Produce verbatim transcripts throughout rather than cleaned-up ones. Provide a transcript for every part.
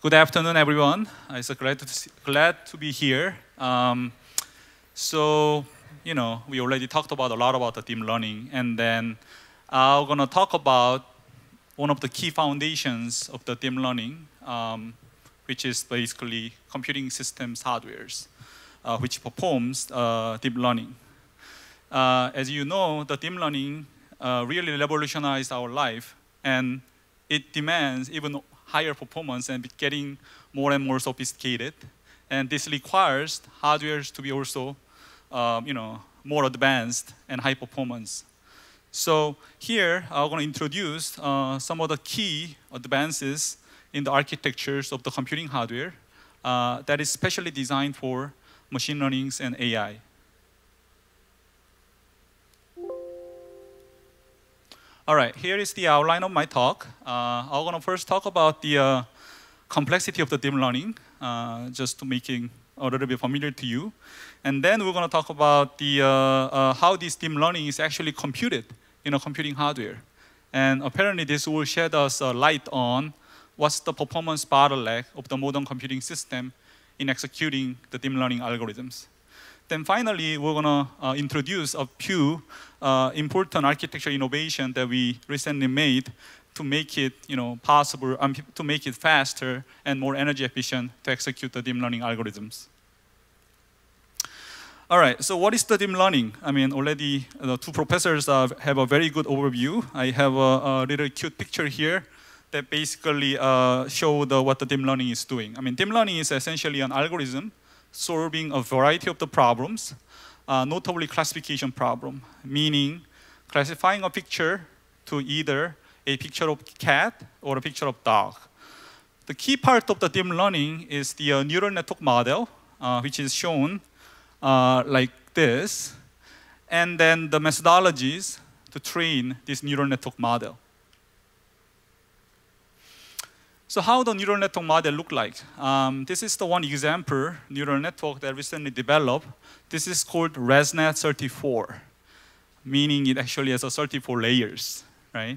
Good afternoon, everyone. It's glad to see, glad to be here. Um, so, you know, we already talked about a lot about the deep learning, and then I'm gonna talk about one of the key foundations of the deep learning, um, which is basically computing systems hardwares, uh, which performs uh, deep learning. Uh, as you know, the deep learning uh, really revolutionized our life, and it demands even higher performance and getting more and more sophisticated. And this requires hardware to be also um, you know, more advanced and high performance. So here, I'm going to introduce uh, some of the key advances in the architectures of the computing hardware uh, that is specially designed for machine learning and A I. All right, here is the outline of my talk. Uh, I'm going to first talk about the uh, complexity of the deep learning, uh, just to make it a little bit familiar to you. And then we're going to talk about the, uh, uh, how this deep learning is actually computed in a computing hardware. And apparently this will shed us a light on what's the performance bottleneck of the modern computing system in executing the deep learning algorithms. Then finally, we're going to uh, introduce a few uh, important architecture innovation that we recently made to make it, you know, possible, um, to make it faster and more energy efficient to execute the deep learning algorithms. All right, so what is the deep learning? I mean, already the two professors uh, have a very good overview. I have a, a little cute picture here that basically uh, shows the, what the deep learning is doing. I mean, deep learning is essentially an algorithm solving a variety of the problems, uh, notably classification problem, meaning classifying a picture to either a picture of cat or a picture of dog. The key part of the deep learning is the uh, neural network model, uh, which is shown uh, like this, and then the methodologies to train this neural network model. So how the neural network model look like? Um, this is the one example neural network that recently developed. This is called ResNet thirty-four, meaning it actually has a thirty-four layers, right?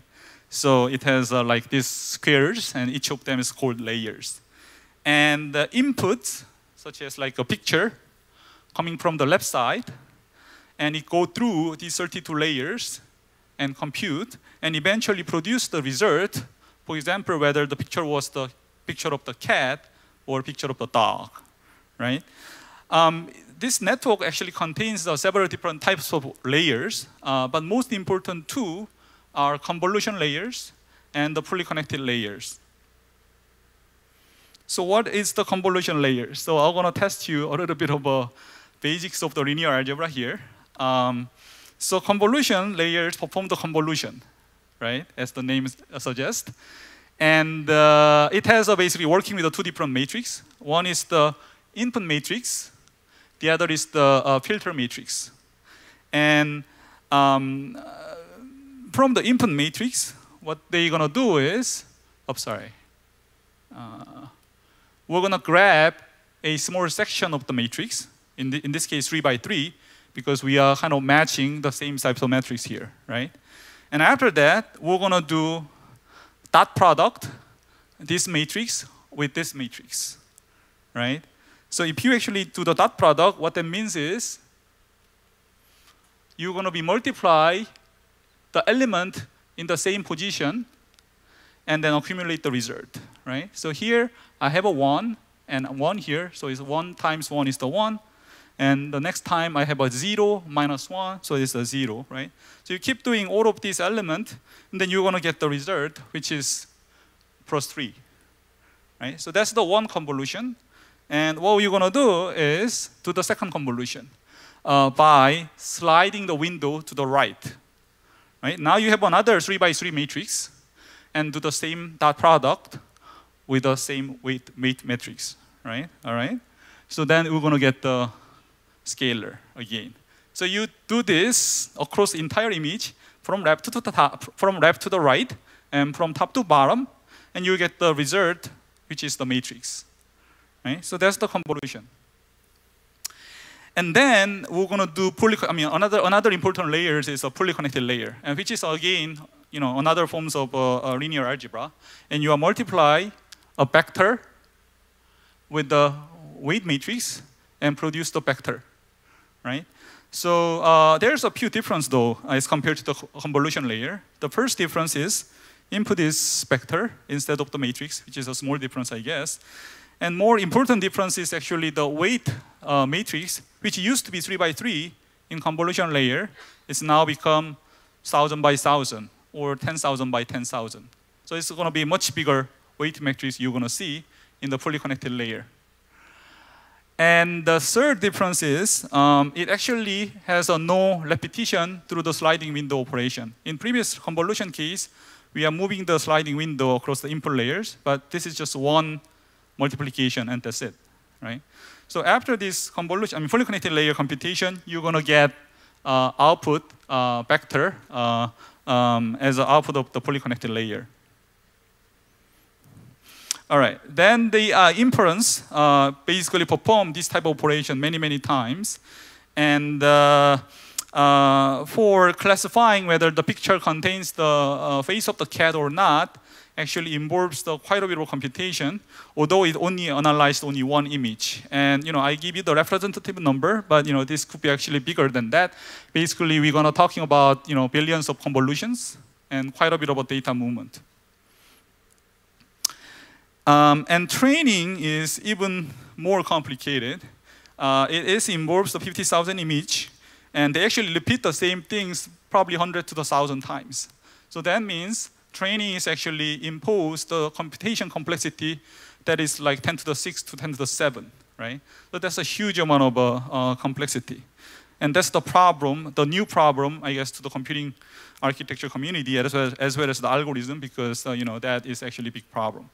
So it has uh, like these squares, and each of them is called layers. And the inputs, such as like a picture, coming from the left side, and it go through these thirty-two layers and compute, and eventually produce the result. For example, whether the picture was the picture of the cat or picture of the dog, right? Um, this network actually contains uh, several different types of layers, uh, but most important two are convolution layers and the fully connected layers. So what is the convolution layer? So I'm going to test you a little bit of uh, basics of the linear algebra here. Um, so convolution layers perform the convolution, right, as the name suggests. And uh, it has uh, basically working with the two different matrix. One is the input matrix. The other is the uh, filter matrix. And um, uh, from the input matrix, what they're going to do is, oh, sorry. Uh, we're going to grab a small section of the matrix, in, the, in this case, three by three, because we are kind of matching the same types of matrix here, right? And after that, we're going to do dot product, this matrix with this matrix, right? So if you actually do the dot product, what that means is you're going to be multiply the element in the same position and then accumulate the result, right? So here, I have a one and a one here. So it's one times one is the one. And the next time I have a zero minus one, so it's a zero, right? So you keep doing all of these elements, and then you're going to get the result, which is plus three, right? So that's the one convolution. And what you're going to do is do the second convolution uh, by sliding the window to the right, right? Now you have another three by three matrix, and do the same dot product with the same weight, weight matrix, right? All right. So then we're going to get the scalar again. So you do this across the entire image from left to the top, from left to the right, and from top to bottom, and you get the result, which is the matrix. Right? So that's the convolution. And then we're going to do poorly, I mean, another, another important layer is a poorly connected layer, and which is, again, you know, another forms of uh, uh, linear algebra. And you multiply a vector with the weight matrix and produce the vector, right? So uh, there's a few differences, though, as compared to the convolution layer. The first difference is input is vector instead of the matrix, which is a small difference, I guess. And more important difference is actually the weight uh, matrix, which used to be three by three in convolution layer. It's now become thousand by thousand or ten thousand by ten thousand. So it's going to be a much bigger weight matrix you're going to see in the fully connected layer. And the third difference is um, it actually has a no repetition through the sliding window operation. In previous convolution case, we are moving the sliding window across the input layers, but this is just one multiplication and that's it, right? So after this convolution, I mean fully connected layer computation, you're going to get uh, output uh, vector uh, um, as an output of the fully connected layer. All right, then the uh, inference uh, basically perform this type of operation many, many times. And uh, uh, for classifying whether the picture contains the uh, face of the cat or not, actually involves the quite a bit of computation, although it only analyzed only one image. And you know, I give you the representative number, but you know, this could be actually bigger than that. Basically, we're gonna talking about you know, billions of convolutions and quite a bit of data movement. Um, and training is even more complicated. Uh, it is involves the fifty thousand image, and they actually repeat the same things probably one hundred to the one thousand times. So that means training is actually imposed the computation complexity that is like ten to the six to ten to the seven, right? So that's a huge amount of uh, uh, complexity. And that's the problem, the new problem, I guess, to the computing architecture community as well as, as, well as the algorithm, because uh, you know, that is actually a big problem.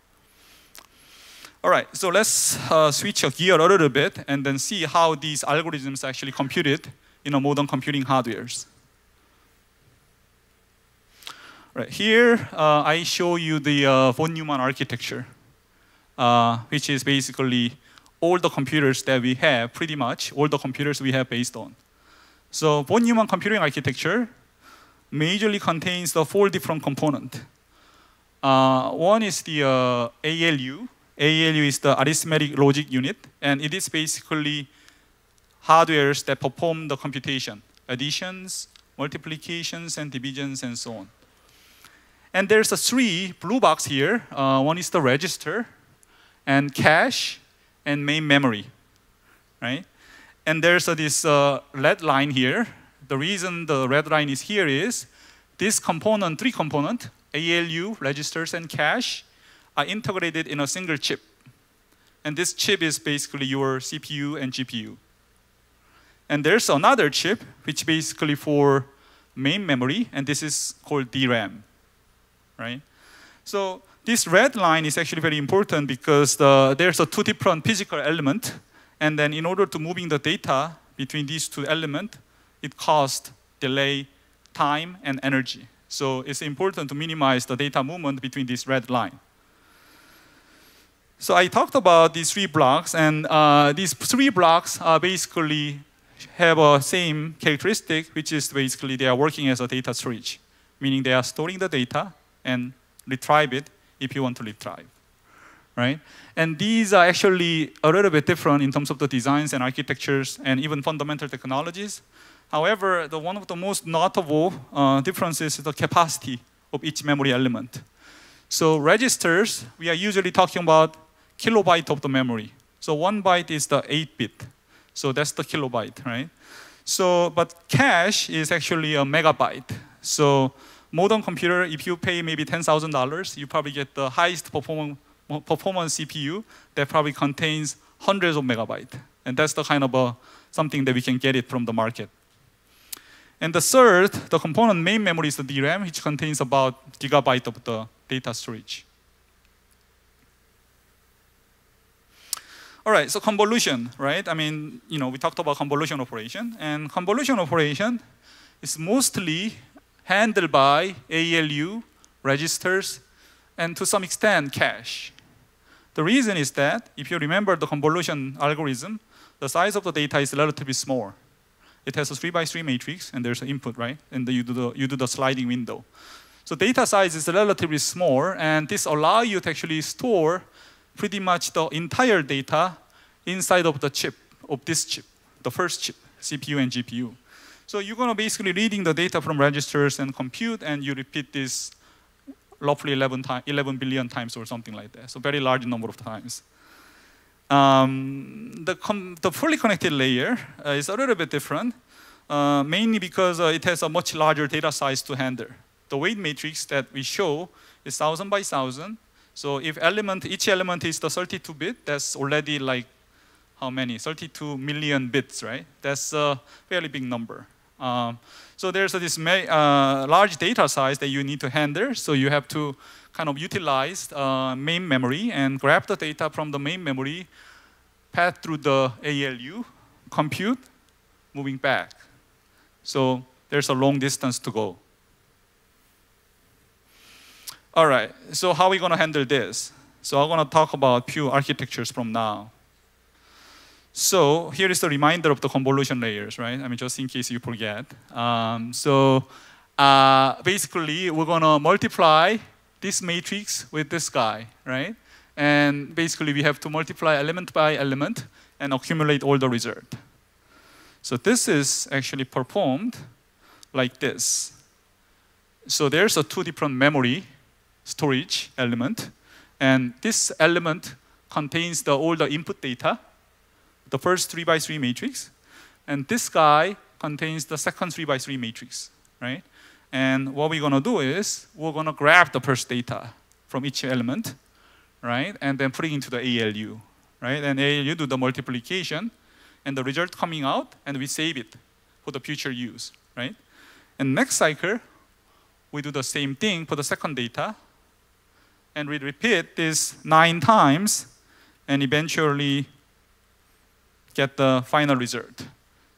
All right, so let's uh, switch a gear a little bit and then see how these algorithms are actually computed in a modern computing hardwares. Right, here uh, I show you the uh, Von Neumann architecture, uh, which is basically all the computers that we have, pretty much, all the computers we have based on. So Von Neumann computing architecture majorly contains the four different components. Uh, one is the uh, A L U. A L U is the arithmetic logic unit, and it is basically hardwares that perform the computation, additions, multiplications, and divisions, and so on. And there's a three blue box here. Uh, one is the register, and cache, and main memory, right? And there's uh, this uh, red line here. The reason the red line is here is this component, three component, A L U, registers, and cache, are integrated in a single chip. And this chip is basically your C P U and G P U. And there's another chip, which basically for main memory, and this is called D RAM, right? So this red line is actually very important because the, there's a two different physical element, and then in order to moving the data between these two elements, it costs delay, time, and energy. So it's important to minimize the data movement between this red line. So I talked about these three blocks, and uh, these three blocks are basically have a same characteristic, which is basically they are working as a data storage, meaning they are storing the data and retrieve it if you want to retrieve, right? And these are actually a little bit different in terms of the designs and architectures and even fundamental technologies. However, the one of the most notable uh, differences is the capacity of each memory element. So registers, we are usually talking about kilobyte of the memory. So one byte is the eight bit. So that's the kilobyte, right? So, but cache is actually a megabyte. So modern computer, if you pay maybe ten thousand dollars, you probably get the highest perform performance C P U that probably contains hundreds of megabytes. And that's the kind of a, something that we can get it from the market. And the third, the component main memory is the D RAM, which contains about gigabyte of the data storage. All right, so convolution, right? I mean, you know, we talked about convolution operation, and convolution operation is mostly handled by A L U, registers, and to some extent, cache. The reason is that, if you remember the convolution algorithm, the size of the data is relatively small. It has a three by three matrix, and there's an input, right? And you do the, you do the sliding window. So data size is relatively small, and this allows you to actually store pretty much the entire data inside of the chip, of this chip, the first chip, C P U and G P U. So you're going to basically reading the data from registers and compute, and you repeat this roughly eleven billion times or something like that. So very large number of times. Um, the, the fully connected layer uh, is a little bit different, uh, mainly because uh, it has a much larger data size to handle. The weight matrix that we show is one thousand by one thousand. So if element, each element is the thirty-two bit, that's already like how many? thirty-two million bits, right? That's a fairly big number. Um, so there's uh, this uh, large data size that you need to handle, so you have to kind of utilize uh, main memory and grab the data from the main memory, path through the A L U, compute, moving back. So there's a long distance to go. All right, so how are we going to handle this? So I'm going to talk about pure architectures from now. So here is the reminder of the convolution layers, right? I mean, just in case you forget. Um, so uh, basically, we're going to multiply this matrix with this guy, right? And basically, we have to multiply element by element and accumulate all the result. So this is actually performed like this. So there's a two different memory storage element. And this element contains the, all the input data, the first three by three matrix, and this guy contains the second three by three matrix, right? And what we're gonna do is we're gonna grab the first data from each element, right? And then put it into the A L U, right? And A L U do the multiplication, and the result coming out, and we save it for the future use, right? And next cycle, we do the same thing for the second data, and we repeat this nine times, and eventually get the final result.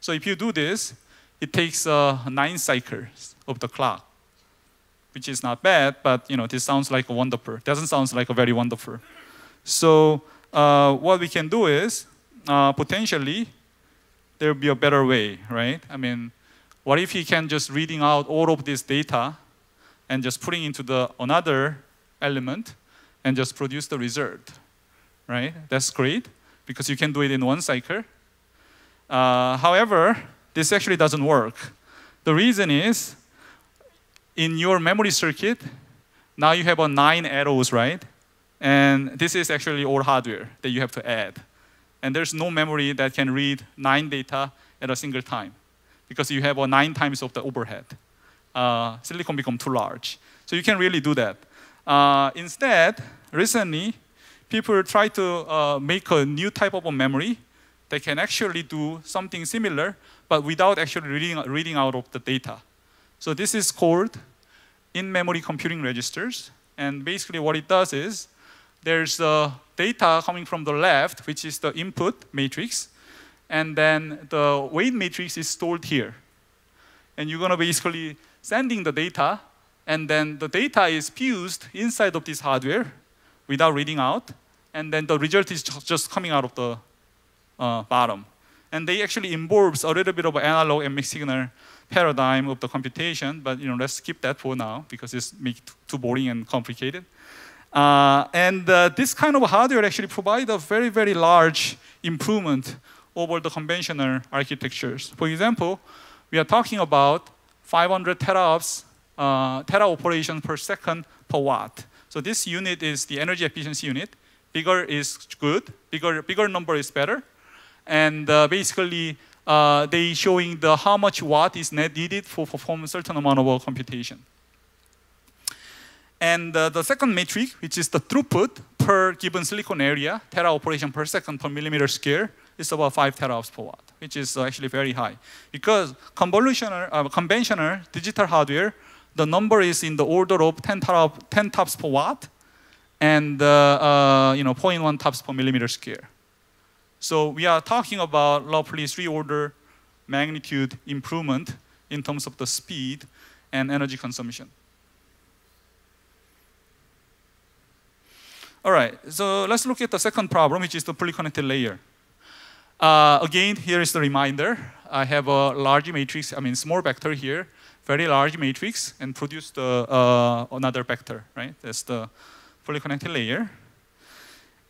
So if you do this, it takes uh, nine cycles of the clock, which is not bad, but you know, this sounds like a wonderful. It doesn't sound like a very wonderful. So uh, what we can do is, uh, potentially, there will be a better way, right? I mean, what if you can just reading out all of this data and just putting into the another element and just produce the result, right? That's great, because you can do it in one cycle. Uh, however, this actually doesn't work. The reason is, in your memory circuit, now you have a nine arrows, right? And this is actually all hardware that you have to add. And there's no memory that can read nine data at a single time, because you have a nine times of the overhead. Uh, silicon becomes too large. So you can really do that. Uh, instead, recently, people try to uh, make a new type of a memory that can actually do something similar, but without actually reading, reading out of the data. So this is called in-memory computing registers. And basically what it does is, there's uh, data coming from the left, which is the input matrix. And then the weight matrix is stored here. And you're going to basically sending the data. And then the data is fused inside of this hardware without reading out, and then the result is just coming out of the uh, bottom. And they actually involves a little bit of analog and mixed signal paradigm of the computation, but you know, let's skip that for now, because it's make too boring and complicated. Uh, and uh, this kind of hardware actually provides a very, very large improvement over the conventional architectures. For example, we are talking about five hundred teraops, uh, tera operations per second per watt. So this unit is the energy efficiency unit. Bigger is good. Bigger, bigger number is better. And uh, basically, uh, they showing the how much watt is needed for performing a certain amount of computation. And uh, the second metric, which is the throughput per given silicon area, tera operation per second per millimeter square, is about five teraops per watt, which is uh, actually very high. Because convolutional, uh, conventional digital hardware, the number is in the order of ten, top, ten tops per watt and uh, uh, you know, zero point one tops per millimeter square. So we are talking about roughly three order magnitude improvement in terms of the speed and energy consumption. All right, so let's look at the second problem, which is the fully connected layer. Uh, again, here is the reminder. I have a large matrix, I mean small vector here, very large matrix, and produce the, uh, another vector, right? That's the fully connected layer.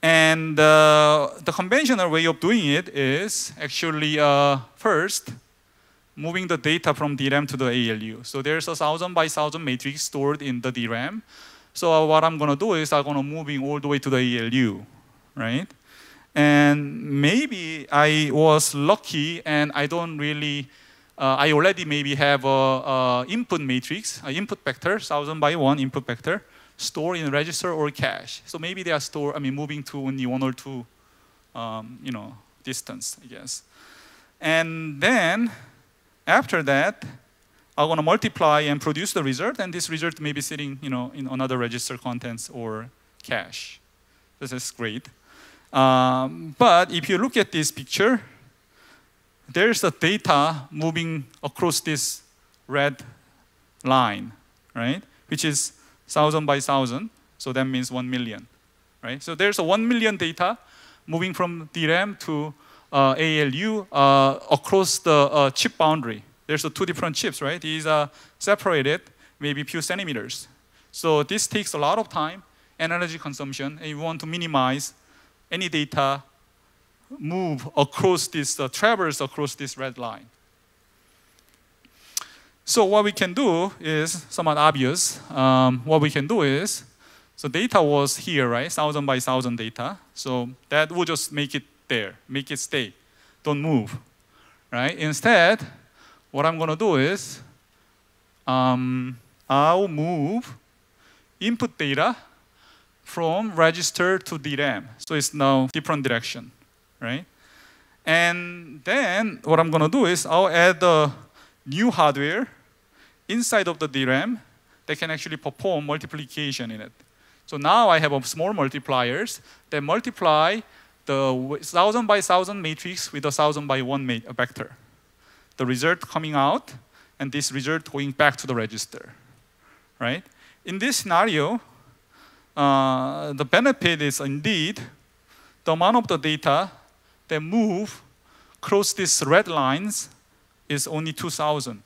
And uh, the conventional way of doing it is actually uh, first moving the data from D RAM to the A L U. So there's a thousand by thousand matrix stored in the D RAM. So what I'm going to do is I'm going to move it all the way to the A L U, right? And maybe I was lucky and I don't really, uh, I already maybe have a, a input matrix, an input vector, thousand by one input vector, stored in register or cache. So maybe they are stored, I mean, moving to only one or two, um, you know, distance, I guess. And then after that, I want to multiply and produce the result, and this result may be sitting, you know, in another register contents or cache. This is great. Um, but if you look at this picture, there's the data moving across this red line, right? Which is thousand by thousand, so that means one million, right? So there's a one million data moving from D RAM to uh, A L U uh, across the uh, chip boundary. There's the two different chips, right? These are separated, maybe a few centimeters. So this takes a lot of time and energy consumption, and you want to minimize any data move across this, uh, traverse across this red line. So what we can do is somewhat obvious. Um, what we can do is, so data was here, right? Thousand by thousand data. So that will just make it there, make it stay, don't move, right? Instead, what I'm going to do is, um, I'll move input data from register to D RAM. So it's now different direction, right? And then what I'm going to do is I'll add the new hardware inside of the D RAM that can actually perform multiplication in it. So now I have a small multipliers that multiply the thousand by thousand matrix with a thousand by one vector. The result coming out and this result going back to the register, right? In this scenario, Uh, the benefit is indeed the amount of the data that move across these red lines is only two thousand.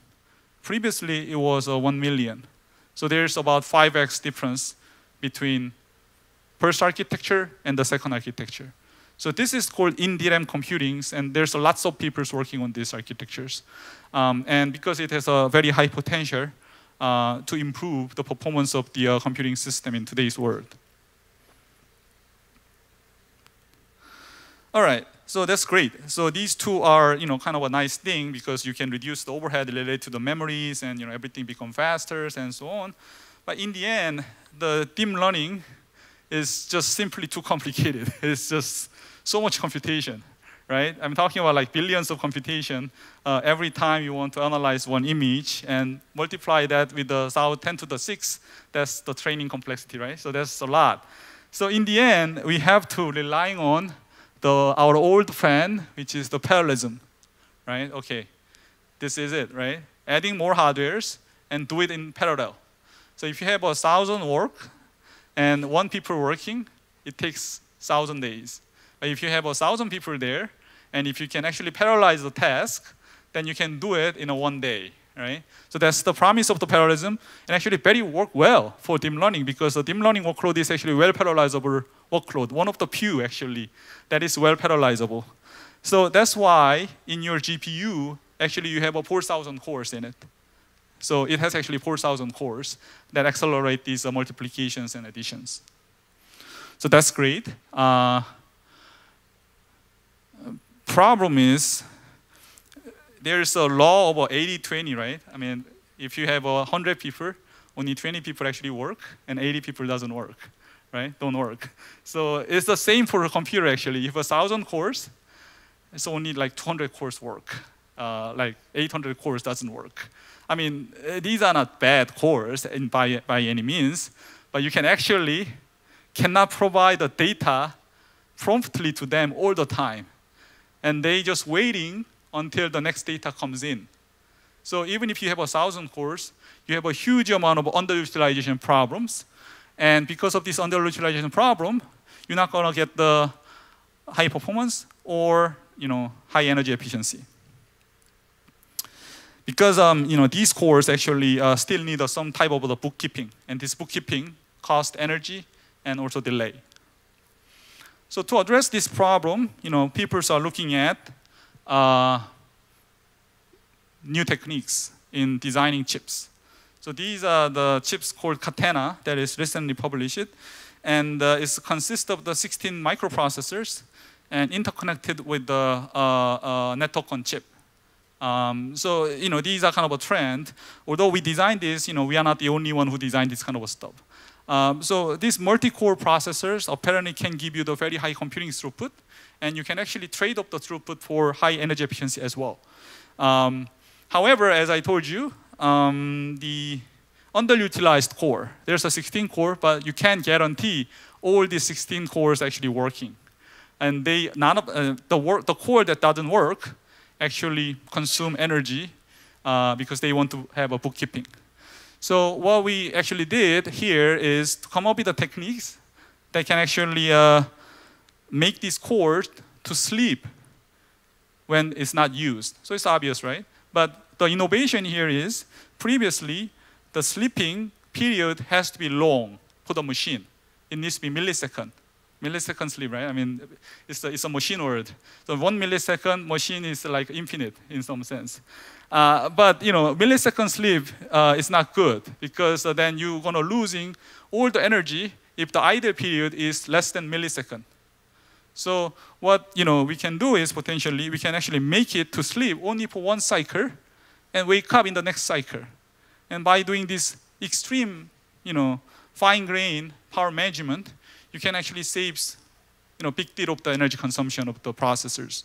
Previously, it was uh, one million. So there's about five X difference between first architecture and the second architecture. So this is called in D RAM computing, and there's lots of people working on these architectures. Um, and because it has a very high potential, Uh, to improve the performance of the uh, computing system in today's world. All right, so that's great. So these two are, you know, kind of a nice thing because you can reduce the overhead related to the memories and, you know, everything become faster and so on. But in the end, the deep learning is just simply too complicated. It's just so much computation, right? I'm talking about like billions of computation uh, every time you want to analyze one image and multiply that with the ten to the six, that's the training complexity, right? So that's a lot. So in the end, we have to rely on the, our old friend, which is the parallelism, right? Okay, this is it, right? Adding more hardwares and do it in parallel. So if you have a thousand work and one people working, it takes thousand days. If you have a thousand people there, and if you can actually parallelize the task, then you can do it in a one day, right? So that's the promise of the parallelism, and actually very work well for deep learning because the deep learning workload is actually well parallelizable workload, one of the few actually that is well parallelizable. So that's why in your G P U, actually you have a four thousand cores in it. So it has actually four thousand cores that accelerate these uh, multiplications and additions. So that's great. Uh, Problem is, there's a law of eighty twenty, right? I mean, if you have one hundred people, only twenty people actually work, and eighty people doesn't work, right? Don't work. So it's the same for a computer, actually. If a thousand cores, it's only like two hundred cores work. Uh, like eight hundred cores doesn't work. I mean, these are not bad cores in by, by any means, but you can actually cannot provide the data promptly to them all the time. And they just waiting until the next data comes in. So even if you have a thousand cores, you have a huge amount of underutilization problems. And because of this underutilization problem, you're not going to get the high performance or you know high energy efficiency. Because um, you know these cores actually uh, still need uh, some type of the bookkeeping, and this bookkeeping costs energy and also delay. So to address this problem, you know people are looking at uh, new techniques in designing chips. So these are the chips called Katana that is recently published, and uh, it consists of the sixteen microprocessors and interconnected with the uh, uh, network on chip. Um, so, you know, these are kind of a trend. Although we designed this, you know, we are not the only one who designed this kind of a stuff. Um, so these multi-core processors apparently can give you the very high computing throughput, and you can actually trade up the throughput for high energy efficiency as well. Um, however, as I told you, um, the underutilized core, there's a sixteen core, but you can't guarantee all these sixteen cores actually working. And they, none of, uh, the, work, the core that doesn't work actually consume energy uh, because they want to have a bookkeeping. So what we actually did here is to come up with the techniques that can actually uh, make these cores to sleep when it's not used. So it's obvious, right? But the innovation here is previously the sleeping period has to be long for the machine. It needs to be millisecond. Millisecond sleep, right? I mean, it's a, it's a machine word. So one millisecond machine is like infinite in some sense. Uh, but you know, millisecond sleep uh, is not good because uh, then you're gonna losing all the energy if the idle period is less than millisecond. So what you know we can do is potentially we can actually make it to sleep only for one cycle, and wake up in the next cycle. And by doing this extreme, you know, fine-grained power management, you can actually save, you know, big deal of the energy consumption of the processors.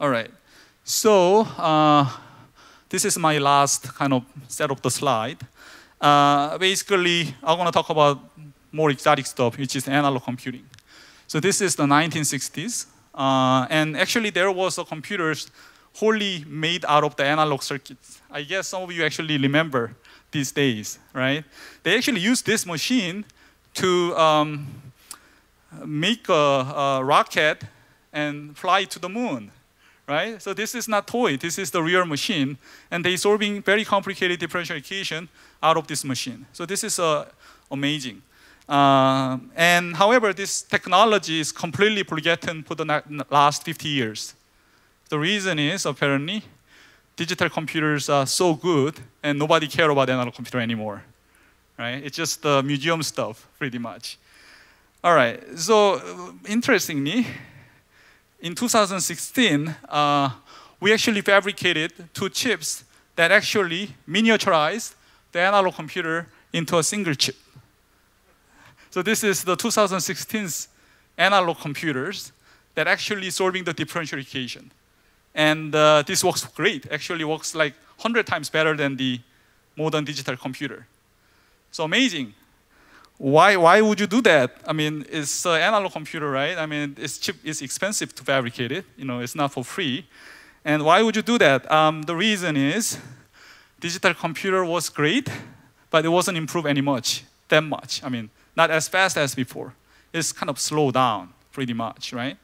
All right, so uh, this is my last kind of set of the slide. Uh, basically, I want to talk about more exotic stuff, which is analog computing. So this is the nineteen sixties, uh, and actually there was a computers wholly made out of the analog circuits. I guess some of you actually remember these days, right? They actually use this machine to um, make a, a rocket and fly to the moon, right? So this is not toy, this is the real machine, and they're solving very complicated differential equation out of this machine. So this is uh, amazing. Uh, and however, this technology is completely forgotten for the last fifty years. The reason is, apparently, digital computers are so good, and nobody cares about analog computer anymore, right? It's just the uh, museum stuff, pretty much. All right, so uh, interestingly, in two thousand sixteen, uh, we actually fabricated two chips that actually miniaturized the analog computer into a single chip. So this is the two thousand sixteen's analog computers that actually solving the differential equation. And uh, this works great. Actually works like one hundred times better than the modern digital computer. So amazing. Why, why would you do that? I mean, it's an analog computer, right? I mean, it's cheap, it's expensive to fabricate it. You know, it's not for free. And why would you do that? Um, the reason is digital computer was great, but it wasn't improved any much, that much. I mean, not as fast as before. It's kind of slowed down pretty much, right?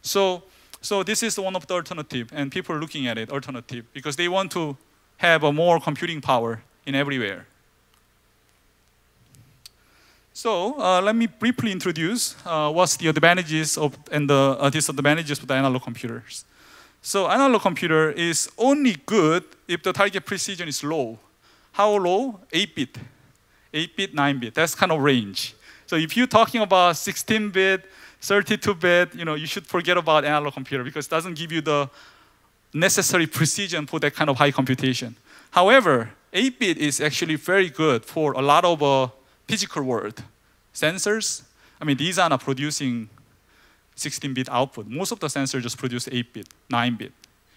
So. So this is one of the alternative, and people are looking at it alternative because they want to have a more computing power in everywhere. So uh, let me briefly introduce uh, what's the advantages of and the uh, disadvantages of the analog computers. So analog computer is only good if the target precision is low. How low? eight bit, eight bit, nine bit. That's kind of range. So if you're talking about sixteen bit. thirty-two bit, you know, you should forget about analog computer because it doesn't give you the necessary precision for that kind of high computation. However, eight bit is actually very good for a lot of uh, physical world. Sensors, I mean, these are not producing sixteen bit output. Most of the sensors just produce eight bit, nine bit,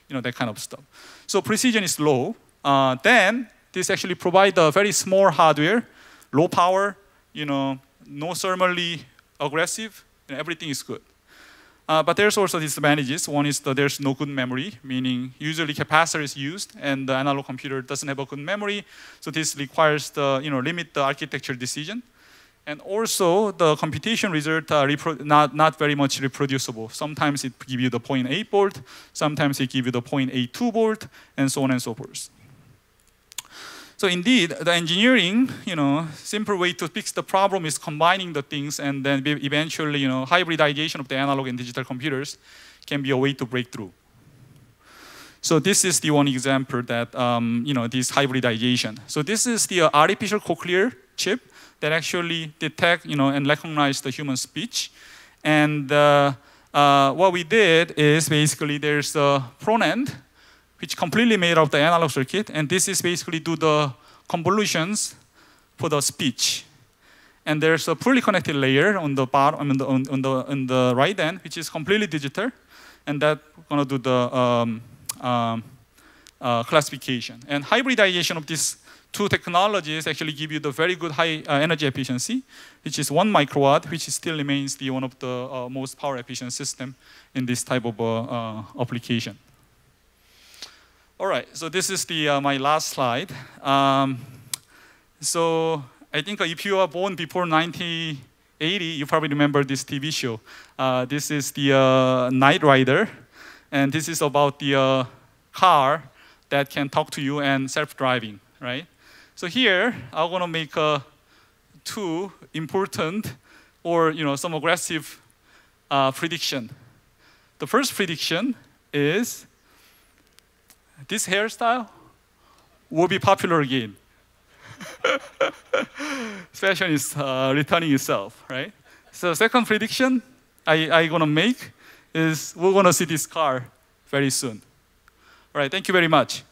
you know, that kind of stuff. So precision is low. Uh, then this actually provides a very small hardware, low power, you know, no thermally aggressive. Everything is good. Uh, but there's also disadvantages. One is that there's no good memory, meaning usually capacitor is used, and the analog computer doesn't have a good memory. So this requires the, you know, limit the architecture decision. And also, the computation results are not, not very much reproducible. Sometimes it gives you the zero point eight volt, sometimes it gives you the zero point eight two volt, and so on and so forth. So indeed, the engineering, you know, simple way to fix the problem is combining the things, and then eventually, you know, hybridization of the analog and digital computers can be a way to break through. So this is the one example that, um, you know, this hybridization. So this is the uh, artificial cochlear chip that actually detect, you know, and recognize the human speech. And uh, uh, what we did is basically there's a front end, which completely made up the analog circuit, and this is basically do the convolutions for the speech. And there's a poorly connected layer on the bottom, on the on the on the right end, which is completely digital, and that's gonna do the um, um, uh, classification. And hybridization of these two technologies actually give you the very good high uh, energy efficiency, which is one microwatt, which still remains the one of the uh, most power efficient system in this type of uh, uh, application. All right, so this is the, uh, my last slide. Um, so I think if you are born before nineteen eighty, you probably remember this T V show. Uh, this is the uh, Knight Rider, and this is about the uh, car that can talk to you and self-driving, right? So here, I'm gonna make uh, two important or you know some aggressive uh, prediction. The first prediction is this hairstyle will be popular again. Fashion is uh, returning itself, right? So second prediction I, I gonna make is we're gonna see this car very soon. All right, thank you very much.